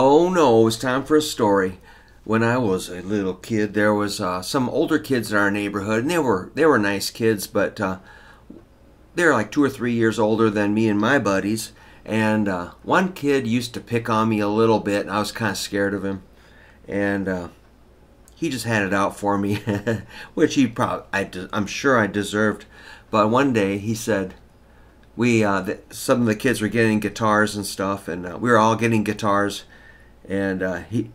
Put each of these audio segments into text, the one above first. Oh no, it's time for a story. When I was a little kid, there was some older kids in our neighborhood, and they were nice kids, but they're like 2 or 3 years older than me and my buddies. And one kid used to pick on me a little bit, and I was kind of scared of him. And he just had it out for me, which I'm sure I deserved. But one day he said, some of the kids were getting guitars and stuff, and we were all getting guitars. And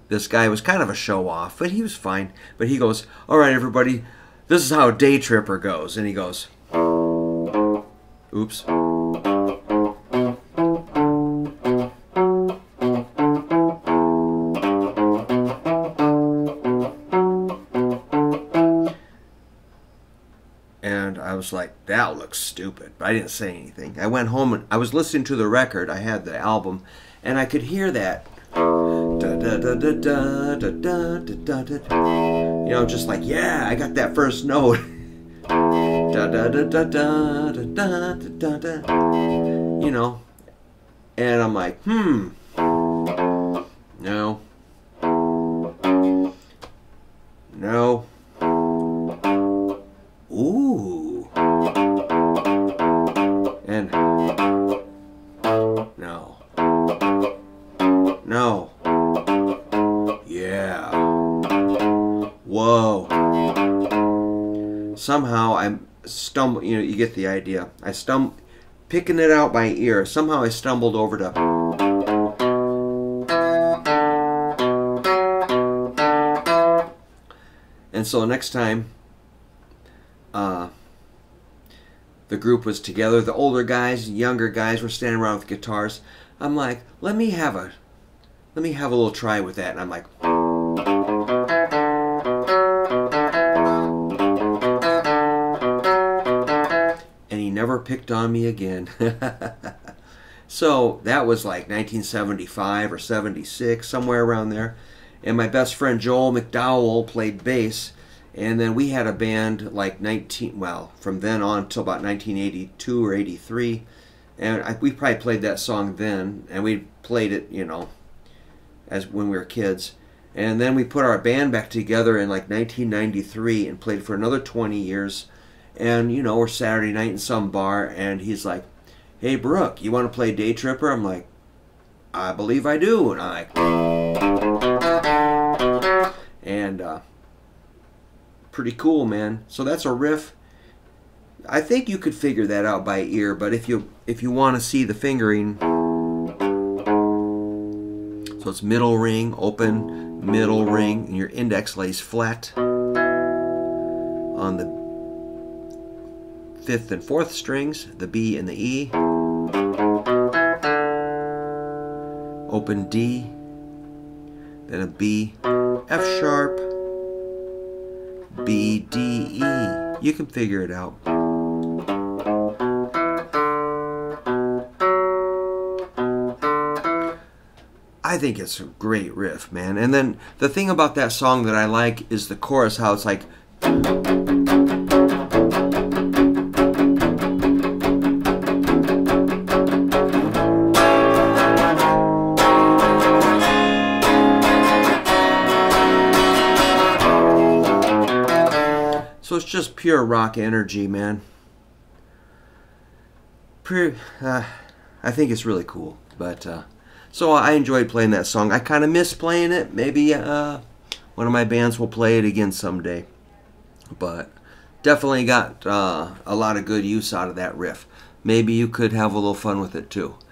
this guy was kind of a show-off, but he was fine. But he goes, "All right, everybody, this is how a Day Tripper goes." And he goes, oops. And I was like, that looks stupid. But I didn't say anything. I went home and I was listening to the record. I had the album. And I could hear that. You know, just like, yeah, I got that first note. You know. And I'm like, no. No. Ooh. And no. No. Yeah. Whoa. Somehow I'm stumbled, you know, you get the idea. I stumbled, picking it out by ear. Somehow I stumbled over to... And so next time, the group was together. The older guys and younger guys were standing around with guitars. I'm like, let me have a little try with that. And I'm like, and he never picked on me again. So that was like 1975 or 76, somewhere around there. And my best friend Joel McDowell played bass. And then we had a band like from then on till about 1982 or 83. And we probably played that song then. And we played it, you know, as when we were kids. And then we put our band back together in like 1993 and played for another 20 years. And, you know, we're Saturday night in some bar. And he's like, "Hey, Brooke, you want to play Day Tripper?" I'm like, "I believe I do." And I'm like... And, pretty cool, man. So that's a riff. I think you could figure that out by ear, but if you want to see the fingering, so it's middle ring, open, middle ring, and your index lays flat on the 5th and 4th strings, the B and the E, open D, then a B, F sharp, B, D, E. You can figure it out. I think it's a great riff, man. And then the thing about that song that I like is the chorus, how it's like... So it's just pure rock energy, man. I think it's really cool. But so I enjoyed playing that song. I kind of miss playing it. Maybe one of my bands will play it again someday. But definitely got a lot of good use out of that riff. Maybe you could have a little fun with it too.